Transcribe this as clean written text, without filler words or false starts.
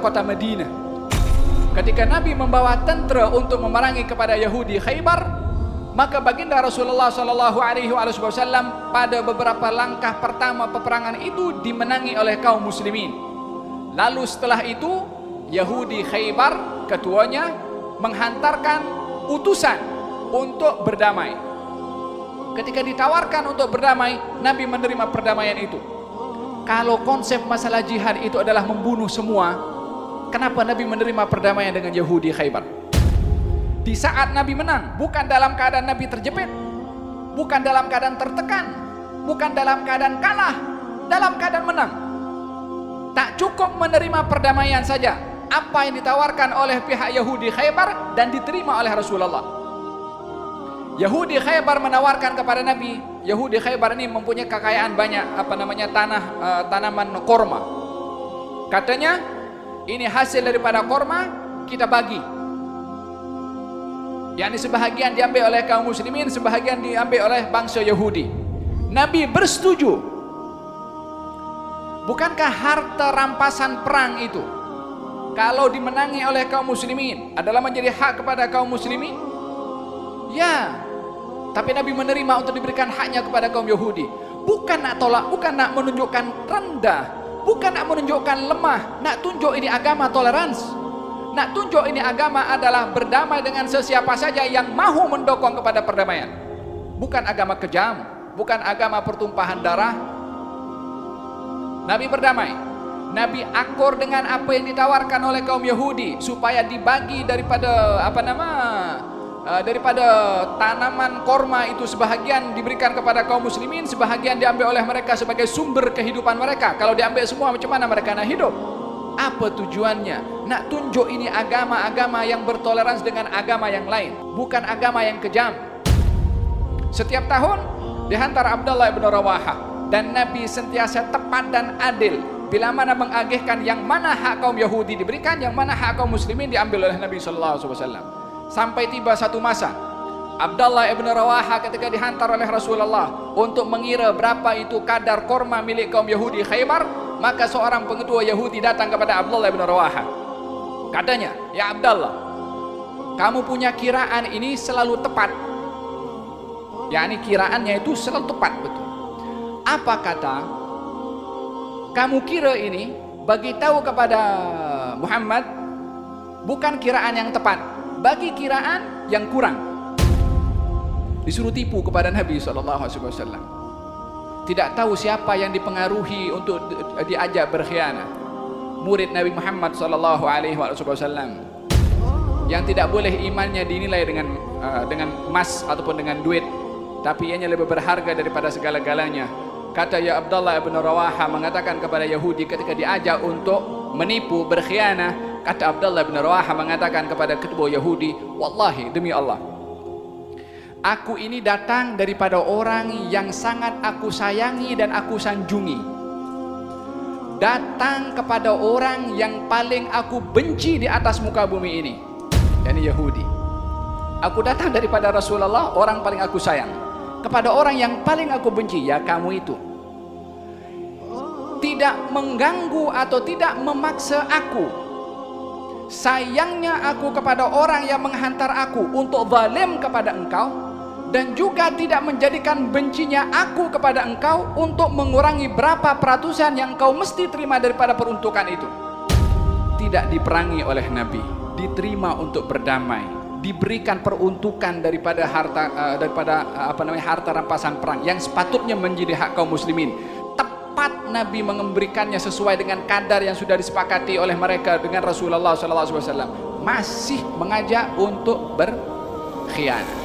Kota Madinah. Ketika Nabi membawa tentera untuk memerangi kepada Yahudi Khaibar, maka baginda Rasulullah SAW pada beberapa langkah pertama peperangan itu dimenangi oleh kaum muslimin. Lalu setelah itu Yahudi Khaibar ketuanya menghantarkan utusan untuk berdamai. Ketika ditawarkan untuk berdamai, Nabi menerima perdamaian itu. Kalau konsep masalah jihad itu adalah membunuh semua, kenapa Nabi menerima perdamaian dengan Yahudi Khaibar? Di saat Nabi menang, bukan dalam keadaan Nabi terjepit, bukan dalam keadaan tertekan, bukan dalam keadaan kalah, dalam keadaan menang. Tak cukup menerima perdamaian saja, apa yang ditawarkan oleh pihak Yahudi Khaibar dan diterima oleh Rasulullah. Yahudi Khaibar menawarkan kepada Nabi, Yahudi Khaibar ini mempunyai kekayaan banyak, tanaman korma. Katanya, ini hasil daripada korma, kita bagi. Yakni sebahagian diambil oleh kaum muslimin, sebahagian diambil oleh bangsa Yahudi. Nabi bersetuju. Bukankah harta rampasan perang itu kalau dimenangi oleh kaum muslimin adalah menjadi hak kepada kaum muslimin? Ya. Tapi Nabi menerima untuk diberikan haknya kepada kaum Yahudi. Bukan nak tolak, bukan nak menunjukkan rendah, bukan nak menunjukkan lemah, nak tunjuk ini agama toleransi, nak tunjuk ini agama adalah berdamai dengan sesiapa saja yang mahu mendokong kepada perdamaian. Bukan agama kejam, bukan agama pertumpahan darah. Nabi berdamai, Nabi akur dengan apa yang ditawarkan oleh kaum Yahudi supaya dibagi daripada daripada tanaman korma itu, sebahagian diberikan kepada kaum muslimin, sebahagian diambil oleh mereka sebagai sumber kehidupan mereka. Kalau diambil semua, macam mana mereka nak hidup? Apa tujuannya? Nak tunjuk ini agama-agama yang bertoleransi dengan agama yang lain, bukan agama yang kejam. Setiap tahun dihantar Abdullah ibn Rawaha, dan Nabi sentiasa tepat dan adil bila mana mengagihkan yang mana hak kaum Yahudi diberikan, yang mana hak kaum muslimin diambil oleh Nabi SAW. Sampai tiba satu masa, Abdullah ibn Rawaha ketika dihantar oleh Rasulullah untuk mengira berapa itu kadar korma milik kaum Yahudi Khaibar, maka seorang pengetua Yahudi datang kepada Abdullah ibn Rawaha. Katanya, ya Abdullah, kamu punya kiraan ini selalu tepat. Yakni kiraannya itu selalu tepat, betul. Apa kata kamu kira ini, bagi tahu kepada Muhammad, bukan kiraan yang tepat, bagi kiraan yang kurang. Disuruh tipu kepada Nabi SAW. Tidak tahu siapa yang dipengaruhi untuk diajak berkhianat. Murid Nabi Muhammad SAW yang tidak boleh imannya dinilai dengan emas ataupun dengan duit. tapi ianya lebih berharga daripada segala-galanya. Kata ya Abdullah ibn Rawaha mengatakan kepada Yahudi ketika diajak untuk menipu, berkhianah, kata Abdullah ibn Rawaha mengatakan kepada ketua Yahudi, wallahi, demi Allah, aku ini datang daripada orang yang sangat aku sayangi dan aku sanjungi, datang kepada orang yang paling aku benci di atas muka bumi ini, yakni Yahudi. Aku datang daripada Rasulullah, orang paling aku sayang, kepada orang yang paling aku benci, ya kamu itu. Tidak mengganggu atau tidak memaksa aku. Sayangnya aku kepada orang yang menghantar aku untuk zalim kepada engkau, dan juga tidak menjadikan bencinya aku kepada engkau untuk mengurangi berapa peratusan yang kau mesti terima daripada peruntukan itu. Tidak diperangi oleh Nabi, diterima untuk berdamai, diberikan peruntukan daripada harta rampasan perang yang sepatutnya menjadi hak kaum muslimin. Tepat Nabi memberikannya sesuai dengan kadar yang sudah disepakati oleh mereka dengan Rasulullah SAW, masih mengajak untuk berkhianat.